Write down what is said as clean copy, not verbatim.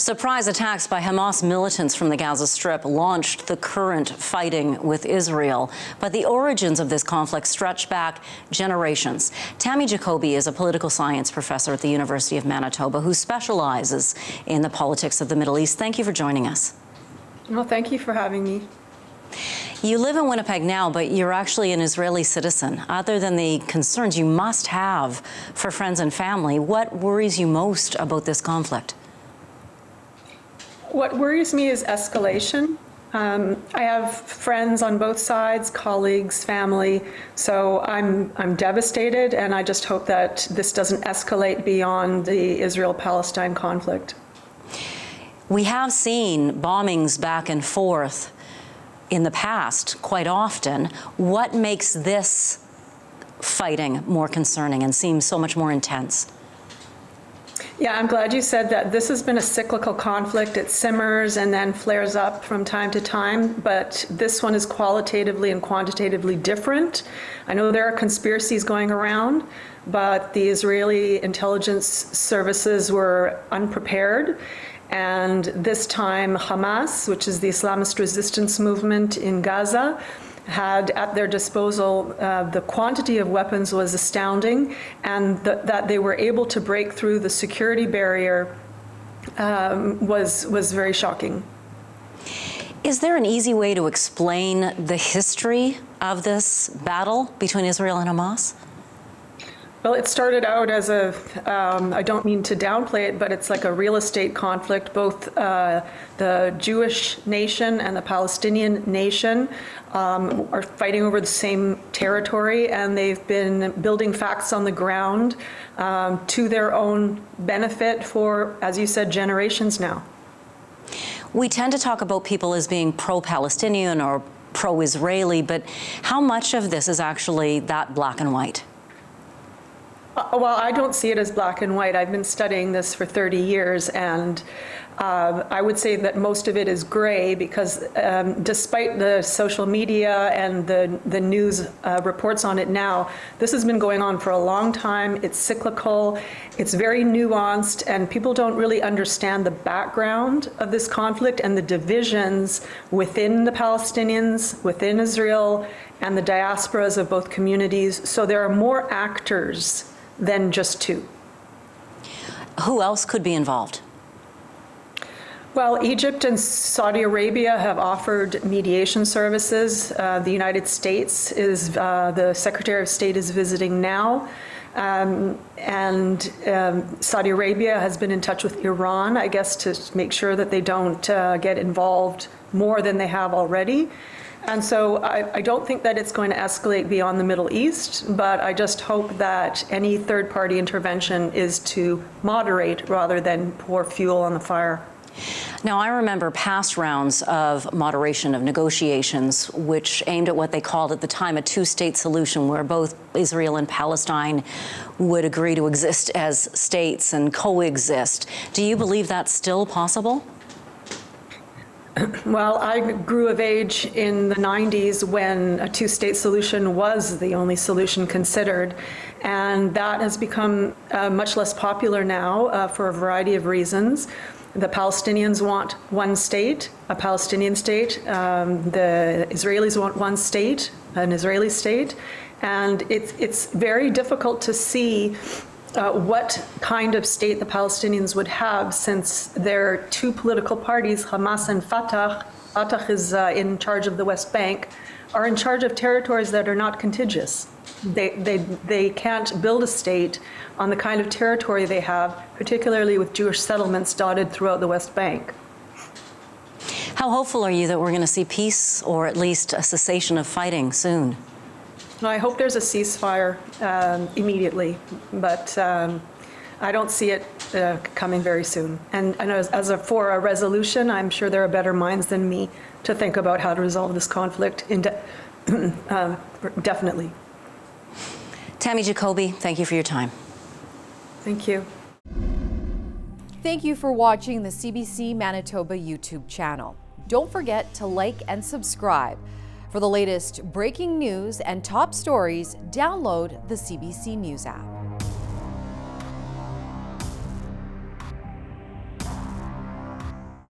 Surprise attacks by Hamas militants from the Gaza Strip launched the current fighting with Israel. But the origins of this conflict stretch back generations. Tami Jacoby is a political science professor at the University of Manitoba who specializes in the politics of the Middle East. Thank you for joining us. Well, thank you for having me. You live in Winnipeg now, but you're actually an Israeli citizen. Other than the concerns you must have for friends and family, what worries you most about this conflict? What worries me is escalation. I have friends on both sides, colleagues, family, so I'm devastated, and I just hope that this doesn't escalate beyond the Israel-Palestine conflict. We have seen bombings back and forth in the past quite often. What makes this fighting more concerning and seems so much more intense? Yeah, I'm glad you said that. This has been a cyclical conflict. It simmers and then flares up from time to time, but this one is qualitatively and quantitatively different. I know there are conspiracies going around, but the Israeli intelligence services were unprepared. And this time Hamas, which is the Islamist resistance movement in Gaza, had at their disposal, the quantity of weapons was astounding, and that they were able to break through the security barrier was very shocking. Is there an easy way to explain the history of this battle between Israel and Hamas? Well, it started out as a, I don't mean to downplay it, but it's like a real estate conflict. Both the Jewish nation and the Palestinian nation are fighting over the same territory, and they've been building facts on the ground to their own benefit for, as you said, generations now. We tend to talk about people as being pro-Palestinian or pro-Israeli, but how much of this is actually that black and white? Well, I don't see it as black and white. I've been studying this for 30 years, and I would say that most of it is gray because despite the social media and the news reports on it now, this has been going on for a long time. It's cyclical, it's very nuanced, and people don't really understand the background of this conflict and the divisions within the Palestinians, within Israel, and the diasporas of both communities. So there are more actors than just two. Who else could be involved? Well, Egypt and Saudi Arabia have offered mediation services. The United States is, the Secretary of State is visiting now. Saudi Arabia has been in touch with Iran, I guess, to make sure that they don't get involved more than they have already. And so I don't think that it's going to escalate beyond the Middle East, but I just hope that any third-party intervention is to moderate rather than pour fuel on the fire. Now, I remember past rounds of moderation of negotiations, which aimed at what they called at the time a two-state solution, where both Israel and Palestine would agree to exist as states and coexist. Do you believe that's still possible? Well, I grew of age in the 90s when a two-state solution was the only solution considered, and that has become much less popular now for a variety of reasons. The Palestinians want one state, a Palestinian state. The Israelis want one state, an Israeli state. And it's very difficult to see what kind of state the Palestinians would have, since there are two political parties, Hamas and Fatah. Fatah is in charge of the West Bank, are in charge of territories that are not contiguous. They can't build a state on the kind of territory they have, particularly with Jewish settlements dotted throughout the West Bank. How hopeful are you that we're going to see peace, or at least a cessation of fighting, soon? I hope there's a ceasefire immediately, but I don't see it coming very soon. And for a resolution, I'm sure there are better minds than me to think about how to resolve this conflict definitely. Tami Jacoby, thank you for your time. Thank you. Thank you for watching the CBC Manitoba YouTube channel. Don't forget to like and subscribe. For the latest breaking news and top stories, download the CBC News app.